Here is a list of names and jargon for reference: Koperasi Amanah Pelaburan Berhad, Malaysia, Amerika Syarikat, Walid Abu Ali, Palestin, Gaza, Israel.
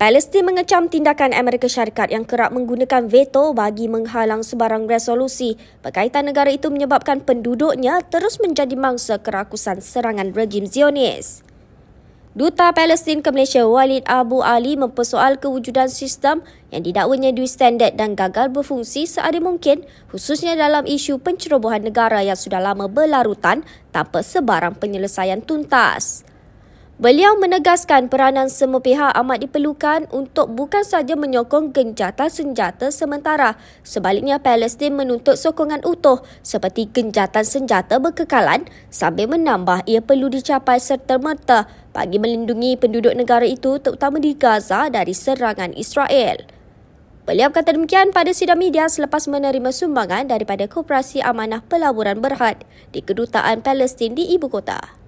Palestin mengecam tindakan Amerika Syarikat yang kerap menggunakan veto bagi menghalang sebarang resolusi berkaitan negara itu menyebabkan penduduknya terus menjadi mangsa kerakusan serangan rejim Zionis. Duta Palestin ke Malaysia Walid Abu Ali mempersoal kewujudan sistem yang didakwanya dui standard dan gagal berfungsi seada mungkin, khususnya dalam isu pencerobohan negara yang sudah lama berlarutan tanpa sebarang penyelesaian tuntas. Beliau menegaskan peranan semua pihak amat diperlukan untuk bukan saja menyokong genjatan senjata sementara. Sebaliknya, Palestin menuntut sokongan utuh seperti genjatan senjata berkekalan sambil menambah ia perlu dicapai serta-merta bagi melindungi penduduk negara itu terutama di Gaza dari serangan Israel. Beliau berkata demikian pada sidang media selepas menerima sumbangan daripada Koperasi Amanah Pelaburan Berhad di Kedutaan Palestin di ibu kota.